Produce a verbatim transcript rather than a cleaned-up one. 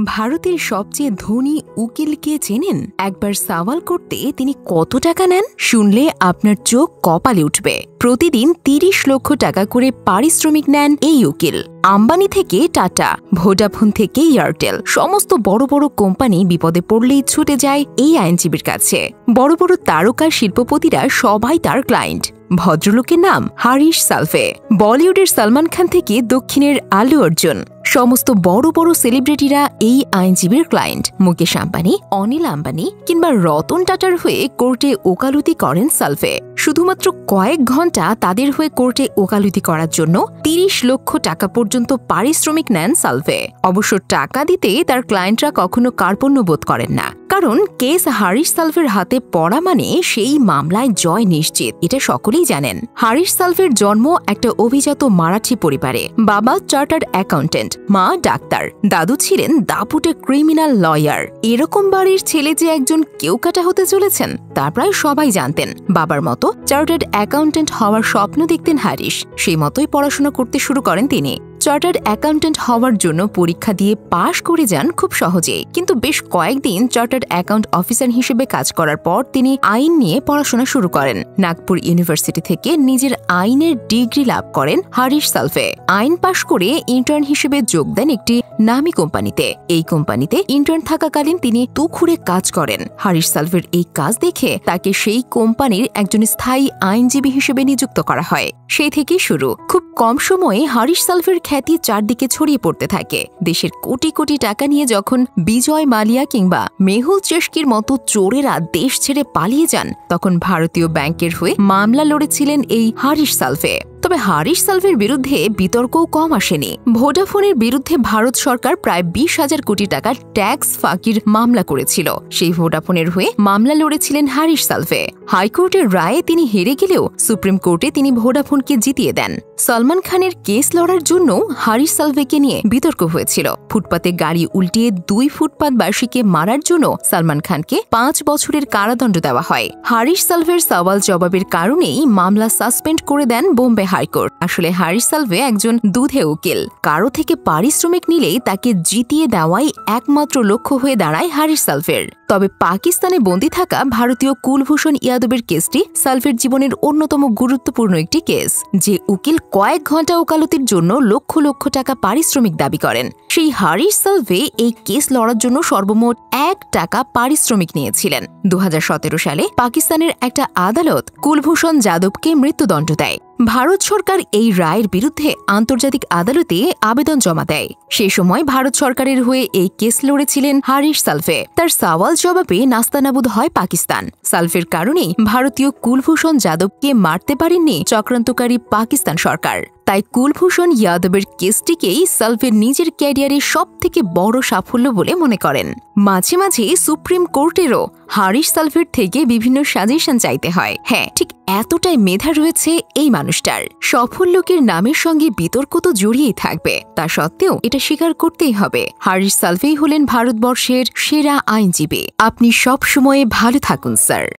भारतेर सबचेये धनी उकिल के चेनेन? एकबार सवाल करते तिनी कत टाका नेन शुनले आपनार चोख कपाले उठबे। प्रतिदिन तीरिश लक्ष टाका करे पारिश्रमिक नेन एई उकिल। आम्बानी थेके टाटा, भोडाफोन थेके एयारटेल समस्त बड़ बड़ कोम्पानी विपदे पड़लेई छुटे जाय एई आईनजीबीर काछे। बड़ बड़ तारका शिल्पपतिरा सबाई तार क्लायेंट। भद्रलोकेर नाम हारिश सालवे। बलिउडेर सलमान खान थेके दक्षिणेर आलू अर्जुन समस्त बड़ बड़ सेलिब्रिटीरा एई आईनजीबीर क्लायेंट। मुकेश आम्बानी, अनिल आम्बानी किंबा रतन टाटार हुए कोर्टे ओकालती करेन सालवे। शुधुमात्र कयेक घंटा तादेर हुए कोर्टे ओकालती करार जोन्नो तीरिश लक्ष टाका पर्यन्त पारिश्रमिक नेन सालवे। अवश्य टाका दिते तार क्लायेंटरा कखनो कार्पण्य बोध करेन ना, कारण केस हारिश सालवेर हाथे पड़ा माने सेई मामलाय जय निश्चित, एटा सकलेई जानेन। हारिश सालवेर जन्म एकटा अभिजात माराठी परिवारे। बाबा चार्टार्ड अकाउंटेंट, मा डाक्तार, दादू छिलेन दापुटे क्रिमिनल लयार। एरकम बाड़ीर छेले जे एकजन केउकाटा होते चलेछेन ता प्राय सबाई जानतेन। बाबार मतो चार्टार्ड अकाउंटेंट हवार स्वप्न देखतेन हारिश, सेई मतोई पढ़ाशोना करते शुरू करेन तिनि। चार्टार्ड अकाउंटेंट हवार जोन्नो परीक्षा दिए पास करे जान खूब सहजेई, किन्तु बेश कयेकदिन चार्टार्ड अकाउंट अफिसार हिसेबे काज करार पर तिनि आईन निये पढ़ाशोना शुरू करेन। नागपुर यूनिभार्सिटी थेके निजेर आईनेर डिग्री लाभ करेन हारिश सालवे। आईन पास करे इंटार्न हिसेबे जोग देन एकटी नामी कोम्पानीते। एई कोम्पानीते इंटार्न थाकाकालीन तिनि तुखुरे काज करेन। हारिश सालवेर एई काज देखे ताके सेई कोम्पानीर एकजन स्थायी आईनजीबी हिसेबे नियुक्त करा हय। सेई थेके शुरू। खूब कम समये हारिश सालवेर ख्याति चारदिके छड़िये पड़ते थाके। देशेर कोटी कोटी टाका निये जखन विजय मालिया किंबा मेहुल चोस्किर मतो चोरेरा देश छेड़े पालिये जान तखन भारतीय बैंकेर हुए मामला लड़ेछिलेन एई हारिश सालवे। तबे हारिश सालवेर बिरुद्धे बितर्कও कम आसेনি। भोडाफोনের বিরুদ্ধে भारत सरकार प्राय बीस हजार कोटी টাকার टैक्स ফাঁকির মামলা করেছিল। সেই ভোডাফোনের হয়ে মামলা লড়েছিলেন হারিশ সালভে। হাইকোর্টের রায়ে তিনি হেরে গেলেও সুপ্রিম কোর্টে তিনি ভোডাফোনকে জিতিয়ে দেন। সালমান খানের কেস লড়ার জন্য হারিশ সালভেকে নিয়ে বিতর্ক হয়েছিল। ফুটপাতে গাড়ি উল্টিয়ে দুই ফুটপাতবাসীকে মারার জন্য সালমান খানকে পাঁচ বছরের কারাদণ্ড দেওয়া হয়। হারিশ সালভের সওয়াল জবাবের কারণেই মামলা সাসপেন্ড করে দেন বোম্বে हाई कोर्ट। आसले हारिश सालवे एकजन दूधे उकिल, कारो थेके पारिश्रमिक निलेई ताके जितिये देवाई एकमात्र लक्ष्य हुए दाड़ाय हारिश सालवेर। तबे पाकिस्ताने बंदी थाका भारतीय कुलभूषण यादवेर केसटी सालवेर जीवनेर अन्यतम गुरुत्वपूर्ण एकटी केस। जे उकिल कयेक घंटा ओकालतिर जोन्नो लक्ष लक्ष टाका पारिश्रमिक दाबी करेन सेई हारिश सालवे एई केस लड़ार जोन्नो सर्वमोट एक टाका पारिश्रमिक नियेछिलेन। दो हज़ार सत्रह साले पाकिस्तानेर एकटा आदालत कुलभूषण यादवके मृत्युदण्ड देय। भारत सरकार এই রায়ের বিরুদ্ধে আন্তর্জাতিক আদালতে আবেদন জমা দেয়। সেই সময় ভারত সরকারের হয়ে এই কেস লড়েছিলেন হারিশ সালভে। তার সওয়াল জবাবে নাস্তানাবুদ হয় পাকিস্তান। সালভের কারণেই ভারতীয় কুলভূষণ যাদবকে মারতে পারেননি চক্রান্তকারী পাকিস্তান সরকার। তাই কুলভূষণ যাদবের কেসটিকেই সালভে নিজের ক্যারিয়ারের সবথেকে বড় সাফল্য বলে মনে করেন। মাঝে মাঝে সুপ্রিম কোর্টেরও হারিশ সালভের থেকে বিভিন্ন সাজেশন চাইতে হয়। হ্যাঁ, ঠিক এতটাই মেধা রয়েছে এই মানুষটার। সফল লোকের নামের সঙ্গে বিতর্ক তো জড়িয়েই থাকবে, তা সত্ত্বেও এটা স্বীকার করতেই হবে হারিশ সালভেই হলেন ভারতবর্ষের সেরা আইনজীবী। আপনি সব সময়ে ভালো থাকুন স্যার।